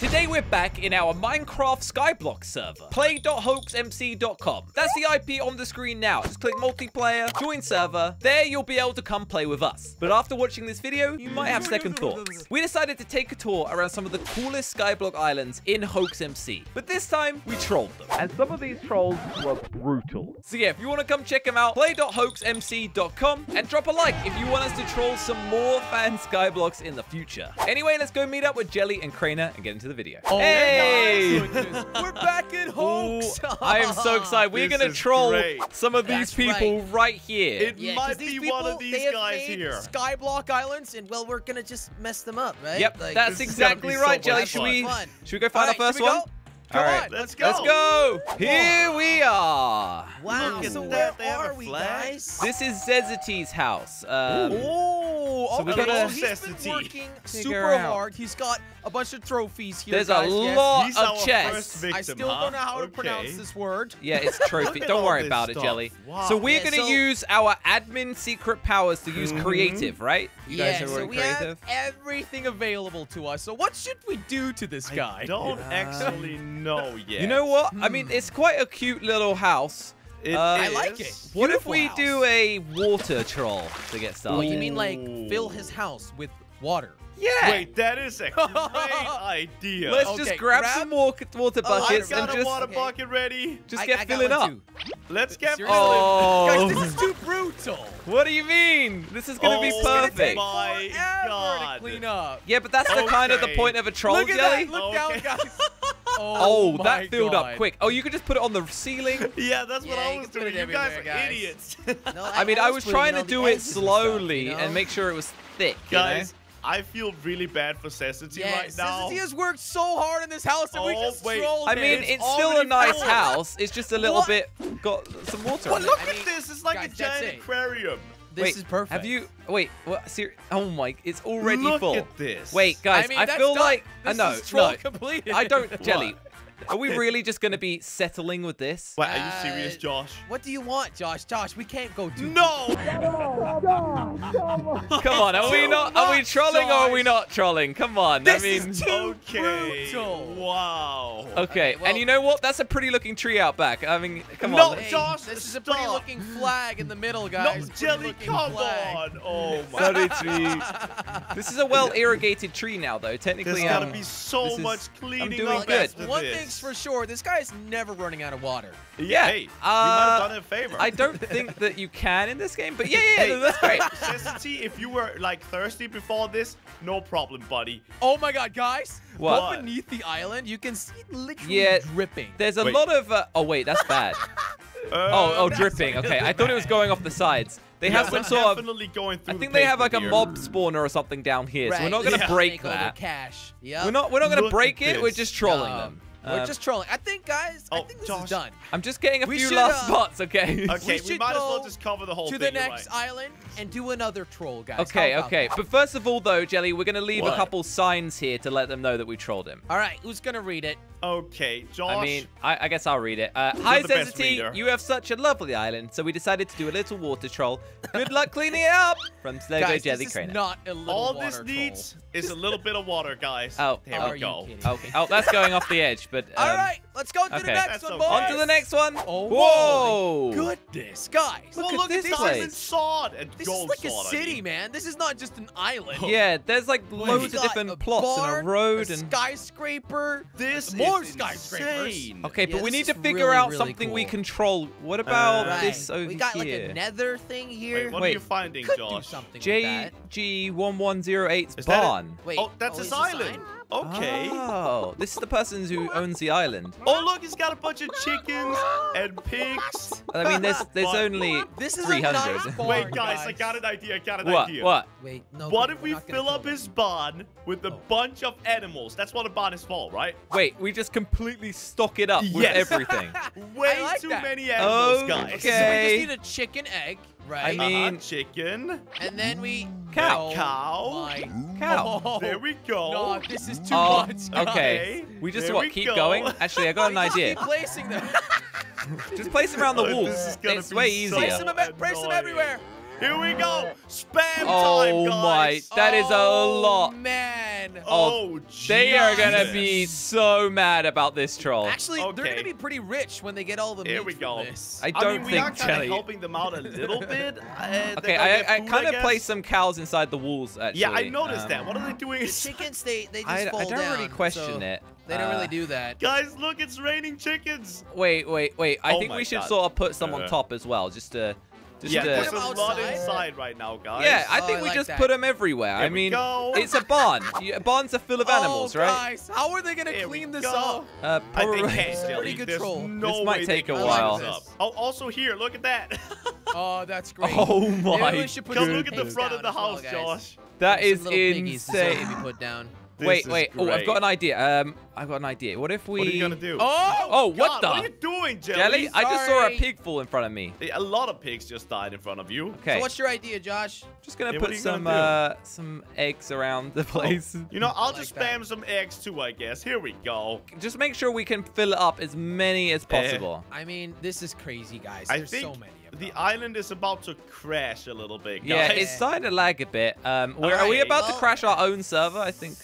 Today we're back in our Minecraft Skyblock server, play.hoaxmc.com. That's the IP on the screen now. Just click multiplayer, join server. There you'll be able to come play with us. But after watching this video, you might have second thoughts. We decided to take a tour around some of the coolest Skyblock islands in Hoax MC. But this time, we trolled them. And some of these trolls were brutal. So yeah, if you want to come check them out, play.hoaxmc.com. And drop a like if you want us to troll some more fan Skyblocks in the future. Anyway, let's go meet up with Jelly and Crainer and get into the video. Oh, hey! Nice. We're back at Hoax! I am so excited. We're going to troll some of these people right here. It might be one of these guys here. Skyblock Islands, and well, we're going to just mess them up, right? Yep, like, that's exactly right, Jelly. Should we go find our first one? All right, let's go. Let's go. Here we are. Wow, so where are we, guys? This is Zezity's house. He's been working super hard. He's got a bunch of trophies here. There's a lot of chests. I still don't know how to pronounce this word. Yeah, it's trophy. Don't worry about it, Jelly. So we're going to use our admin secret powers to use creative, right? Yeah, so we have everything available to us. So what should we do to this guy? I don't actually know yet. You know what? I mean, it's quite a cute little house. I like it. What if we do a water troll to get started? Well, you mean like fill his house with water? Yeah. Wait, that is a great idea. Let's just grab some water buckets and just... I've got a water bucket ready. Just get filling up. Let's get filling up. Guys, this is too brutal. What do you mean? This is going to be perfect. Oh my God. To clean up. Yeah, but that's the kind of the point of a troll, Jelly. Look at that. Look down, guys. Oh, that filled up quick. Oh, you could just put it on the ceiling? Yeah, that's what I was doing. You guys are idiots. I mean, I was trying to do it slowly and make sure it was thick. Guys, I feel really bad for Zezity right now. Zezity has worked so hard in this house and we just trolled it. I mean, it's still a nice house. It's just a little bit got some water in it. But look at this. It's like a giant aquarium. This is perfect. Have you... Wait, what? Oh, my... It's already full. Look at this. Wait, guys, I feel like... No, completed. I don't... Jelly, are we really just going to be settling with this? Wait, are you serious, Josh? What do you want, Josh? Josh, we can't go do... No! Come on, are we not... Are we trolling or are we not trolling? Come on, I mean... This is too brutal. Wow. Okay, and you know what? That's a pretty-looking tree out back. I mean, come on. No, Josh, this is a pretty-looking flag in the middle, guys. No, Jelly, come on. Oh, my. Tree. This is a well-irrigated tree now, though. Technically, there's got to be so much cleaning. I'm doing good. One thing's for sure, this guy's never running out of water. Yeah. Hey, you might have done it a favor. I don't think that you can in this game, but yeah, that's great. Zezity, if you were, like, thirsty before this, no problem, buddy. Oh, my God, guys. What? Up beneath the island, you can see it literally dripping. There's a lot of... oh, wait, that's bad. Dripping. Okay, I thought it was going off the sides. They have some sort of... I think they have like a mob spawner or something down here, so we're not going to break that. Cash. Yep. We're not going to break it. We're just trolling them. We're just trolling. I think, guys, I think this is done. I'm just getting a few last spots, okay? Okay, we might as well just cover the whole thing. To the next island and do another troll, guys. Okay. But first of all, though, Jelly, we're going to leave a couple signs here to let them know that we trolled him. All right, who's going to read it? Okay, Josh. I mean, I guess I'll read it. Hi, Zezity. You have such a lovely island, so we decided to do a little water troll. Good luck cleaning it up. From Slogo, Jelly, Crainer. This is not a little water troll. All this needs is a little bit of water, guys. Oh, there we go. Okay. Oh, that's going off the edge. But all right, let's go to the next one, boys. On to the next one. Oh, whoa! Goodness, guys. Look at this island sword and gold sword. This is like a city, man. This is not just an island. Yeah, there's like loads of different plots and a road and skyscraper. This. Skyscrapers. Okay, but we need to figure out something we control. What about this over here? We got like a nether thing here. Wait, what are you finding, Josh? JG1108's barn. Wait, that's his island. Okay. Oh, this is the person who owns the island. Oh, look, he's got a bunch of chickens and pigs. I mean, there's only 300. Wait, guys, I got an idea. What? Wait, no. What if we fill up his barn with a bunch of animals? That's what a barn is for, right? Wait, we just completely stock it up with everything. Way like too many animals, guys. Okay. So we just need a chicken egg. Right. I mean, chicken. And then we cow. Oh, there we go. No, this is too much. Guys. Okay. We just keep going. Actually, I got an idea. Keep placing them. Just place them around the walls. It's way easier. Place them everywhere. Here we go. Spam time, guys. Oh, my. That is a lot. Man. Oh, Jesus. They are going to be so mad about this troll. Actually, they're going to be pretty rich when they get all the meat from this. I don't think, Jelly. I mean, we are kind of helping them out a little bit. Okay, I kind of placed some cows inside the walls, actually. Yeah, I noticed that. What are they doing? The chickens, they just fall down. I don't really question it. They don't really do that. Guys, look, it's raining chickens. Wait. I think we should sort of put some on top as well, just to... there's a lot inside right now, guys. Yeah, I think we like just put them everywhere. There I mean, it's a barn. Barns are full of animals, right? Guys, how are they going to clean this up? Probably. Pretty good troll. This might take a while. Oh, also here, look at that. Oh, that's great. Oh, my. Come look at the front of the house, Josh. That is insane. Wait. Oh, I've got an idea. What if we... What are you going to do? Oh, God, what the? What are you doing, Jelly? I just saw a pig fall in front of me. A lot of pigs just died in front of you. Okay. So what's your idea, Josh? Just going to put some eggs around the place. Oh, you know, I'll just spam some eggs too, I guess. Here we go. Just make sure we can fill it up as many as possible. I mean, this is crazy, guys. There's so many. The island is about to crash a little bit, guys. Yeah, it's starting to lag a bit. Are we about to crash our own server? I think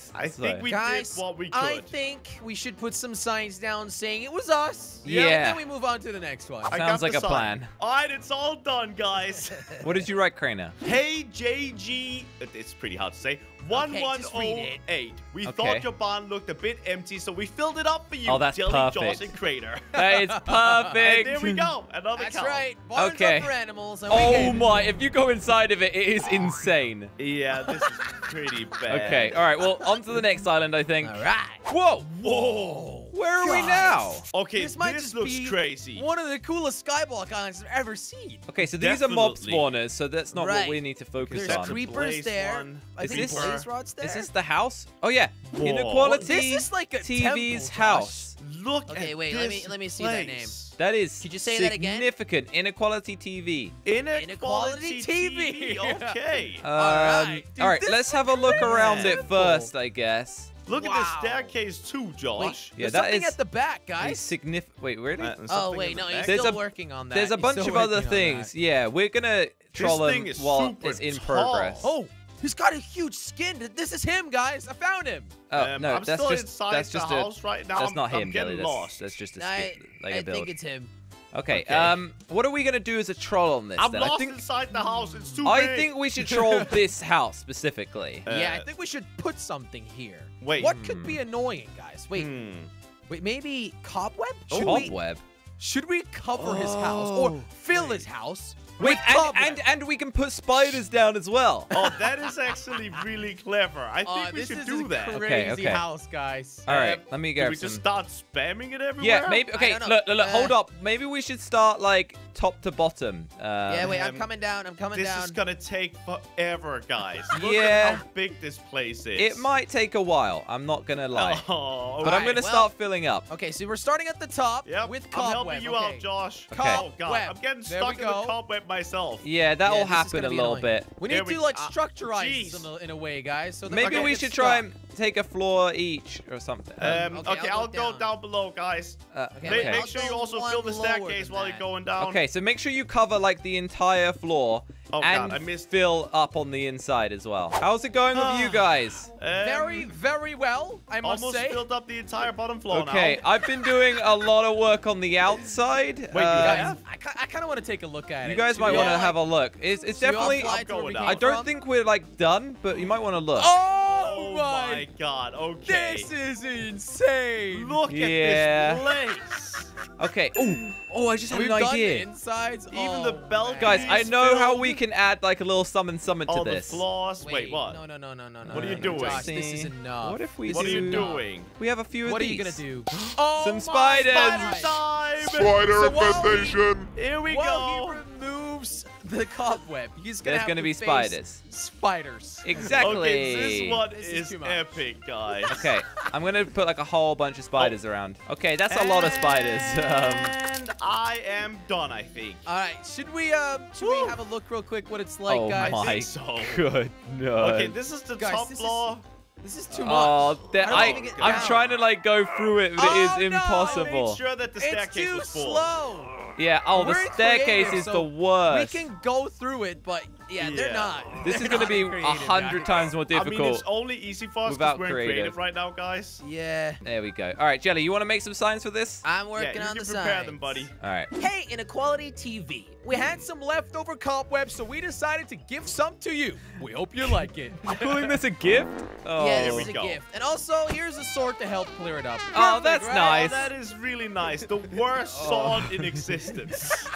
we did what we could. I think we should put some signs down saying it was us. Yeah. Then we move on to the next one. Sounds like a plan. All right, it's all done, guys. What did you write, Crainer? Hey, JG. It's pretty hard to say. 1108. We thought your barn looked a bit empty, so we filled it up for you. Oh, that's Jelly, perfect. Josh, and Crainer. That is perfect. And there we go. Another cow. That's right. Barns are for animals. Oh, my. If you go inside of it, it is insane. Yeah, this is pretty bad. Okay. All right. Well, on to the next island, I think. All right. Whoa. Where are we now? Okay, this looks crazy. One of the coolest Skyblock islands I've ever seen. Okay, so these are mob spawners, so that's not what we need to focus on. There's creepers there. I think blaze rods there. Is this the house? Oh yeah, Inequality TV's house. Look at this. Okay, wait. Let me see that name. That is significant. Inequality TV. Inequality TV. Okay. All right. Let's have a look around it first, I guess. Look at this staircase too, Josh. Wait, there's something at the back, guys. Wait, really? Oh, wait, no, he's still working on that. There's a bunch of other things. Yeah, we're going to troll him while it's in progress. Oh, he's got a huge skin. This is him, guys. I found him. Oh, no, that's just the house right now. That's not him, Jelly. That's just a skin. I think it's him. Okay, what are we going to do as a troll on this? I'm then? I think inside the house. It's too big. I think we should troll this house specifically. Yeah, I think we should put something here. Wait. What could be annoying, guys? Wait, maybe cobweb? Cobweb? Should we cover his house or fill his house? Wait, and we can put spiders down as well. Oh, that is actually really clever. I think we should do that. This is a crazy house, guys. All right, let me go. Should we just start spamming it everywhere? Yeah, maybe. Okay, look, hold up. Maybe we should start, like, top to bottom. Yeah, wait, I'm coming down. This is going to take forever, guys. Look at how big this place is. It might take a while. I'm not going to lie. Oh, but I'm going to start filling up. Okay, so we're starting at the top with cobweb. I'm helping you out, Josh. Oh, God. I'm getting stuck in the cobweb myself. Yeah, that'll happen a little bit. We need to, like, structurize them in a way, guys. So maybe we should try and take a floor each or something. Okay, I'll go down below, guys. Make sure you also fill the staircase while you're going down. Okay, so make sure you cover, like, the entire floor and fill up on the inside as well. How's it going with you guys? Very, very well, I must say. Almost filled up the entire bottom floor now. Okay, I've been doing a lot of work on the outside. Wait, you guys, I kind of want to take a look at it. You guys might want to have a look. It's definitely... I don't think we're, like, done, but you might want to look. Oh my God, okay. This is insane. Look at this place. Okay. Oh, I just had an idea. The insides. Even the balcony. Guys, I know how we can add, like, a little summon to this. The floors. Wait, what? No. What are you doing? Josh, this is enough. What if we do? What are you doing? We have a few of these. What are you going to do? Oh, some spiders. Spider time. Spider infestation. Here we go. The cobweb. There's going to be spiders. Spiders. Exactly. Okay, this one is epic, guys. Okay, I'm going to put, like, a whole bunch of spiders around. Okay, that's a lot of spiders. And I am done, I think. All right, should we have a look real quick what it's like, guys? Oh, my goodness. Okay, this is the top floor. This is too much. Oh, I'm trying to, like, go through it, but it is impossible. I made sure that the staircase was full. It's too slow. Yeah, oh, the staircase is the worst. We can go through it, but yeah, they're not. This is going to be 100 times more difficult. I mean, it's only easy for us without we're creative right now, guys. Yeah. There we go. All right, Jelly, you want to make some signs for this? I'm working on the signs. Yeah, you prepare them, buddy. All right. Hey, Inequality TV. We had some leftover cobwebs, so we decided to give some to you. We hope you like it. You're calling this a gift? Oh, yeah, this is a gift. And also, here's a sword to help clear it up. Oh, that's nice. That is really nice. The worst sword in existence.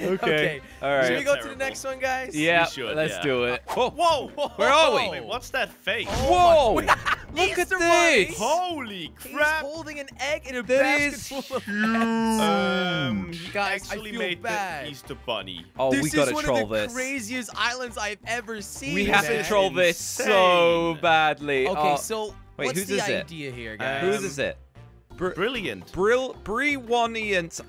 Okay. All right. Should we go to the next one, guys? Yeah, let's do it. Whoa. Where are we? Wait, what's that face? Whoa. Look at this. Holy crap. He's holding an egg in a basket full of eggs. Guys, I feel bad. Easter bunny. Oh, we gotta troll this. This is one of the craziest islands I've ever seen. We have to troll this so badly. Okay, so what's the idea here, guys? Whose is it? Brilliant. Brilliant.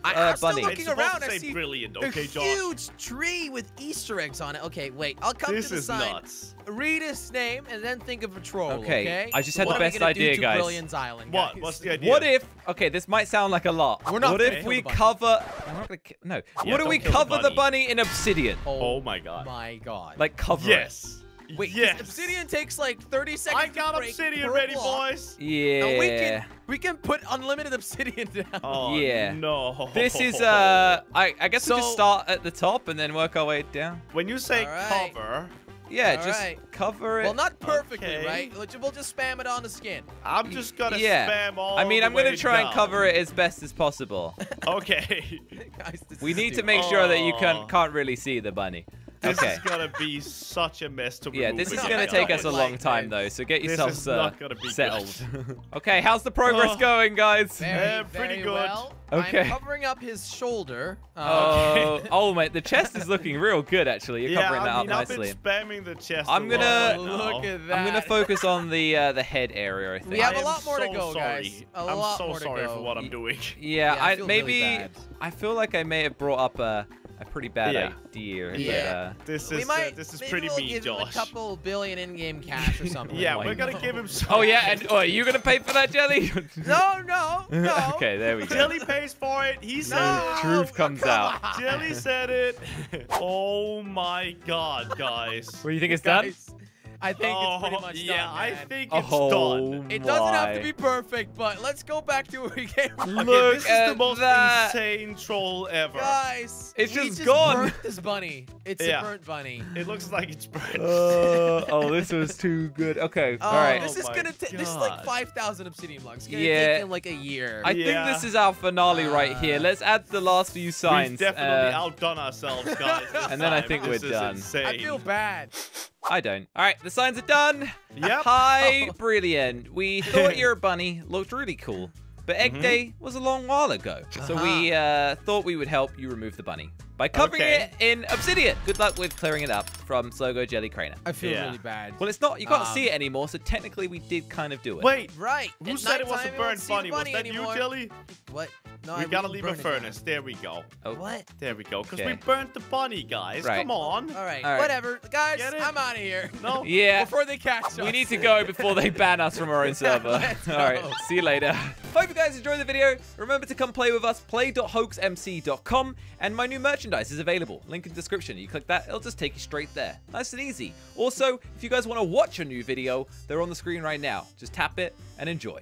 I'm still looking around. I see brilliant. Okay, John. Huge tree with Easter eggs on it. Okay, wait. I'll come to the sign. Nuts. Read his name and then think of a troll. Okay. I just had the best idea, guys. Brilliant's island. Guys? What's the idea? What if? Okay, this might sound like a lot. We're not. What if we cover? I'm not gonna. No. Yeah, what if we cover the bunny in obsidian? Oh my god. My god. Like cover. Yes. Wait, obsidian takes like 30 seconds. I got obsidian ready, boys. Yeah. Now we can put unlimited obsidian down. Oh, yeah. No. This is, I guess we just start at the top and then work our way down. When you say cover. Yeah, cover it. Well, not perfectly, right? We'll just spam it on the skin. I'm just going to spam all the way I'm going to try and cover it as best as possible. Okay. Guys, we need to make sure that you can't really see the bunny. This is gonna be such a mess to remove. Yeah, this is gonna take us a long time though, so get yourselves settled. Okay, how's the progress going, guys? Pretty good. Well. Okay. I'm covering up his shoulder. Oh, mate, the chest is looking real good actually. You're covering that up nicely. I've been spamming the chest. I'm gonna look at that. I'm gonna focus on the head area. I think we have a lot more to go, guys. I'm so sorry for what I'm doing. Yeah, I feel like I may have brought up a pretty bad idea. Yeah. But, this is pretty mean, Josh. Maybe we'll give him a couple billion in-game cash or something. Yeah, we're going to give him some. Oh, yeah? And, are you going to pay for that, Jelly? No. Okay, there we go. Jelly pays for it. He said it. The truth comes out. Jelly said it. Oh, my God, guys. What do you think it's done? I think it's pretty much done. Man. I think it's done. It doesn't have to be perfect, but let's go back to where we came from. Look, this is the most insane troll ever. Guys, it's just gone. Burnt this bunny. It's a burnt bunny. It looks like it's burnt. This was too good. Okay, all right. This is gonna take. This is like 5,000 obsidian blocks. It's gonna take him like a year. I think this is our finale right here. Let's add the last few signs. We've definitely outdone ourselves, guys. And then I think we're done. I feel bad. I don't. All right, the signs are done. Yep. Hi, brilliant. We thought your bunny looked really cool, but Egg Day was a long while ago. So we thought we would help you remove the bunny by covering it in obsidian. Good luck with clearing it up. From Slogo, Jelly, Crainer. I feel really bad. Well, it's not. You can't see it anymore, so technically we did kind of do it. Wait, right. Who said it was a burnt bunny? Was that you, Jelly? What? No, we gotta leave a furnace. There we go. Oh. What? There we go. Because we burnt the bunny, guys. Right. Come on. All right. Whatever. Guys, I'm out of here. No. Yeah. Before they catch us. We need to go before they ban us from our own server. All right. See you later. Hope you guys enjoyed the video. Remember to come play with us. Play.hoaxmc.com. And my new merchandise is available. Link in the description. You click that. It'll just take you straight there. Nice and easy. Also, if you guys want to watch a new video, they're on the screen right now. Just tap it and enjoy.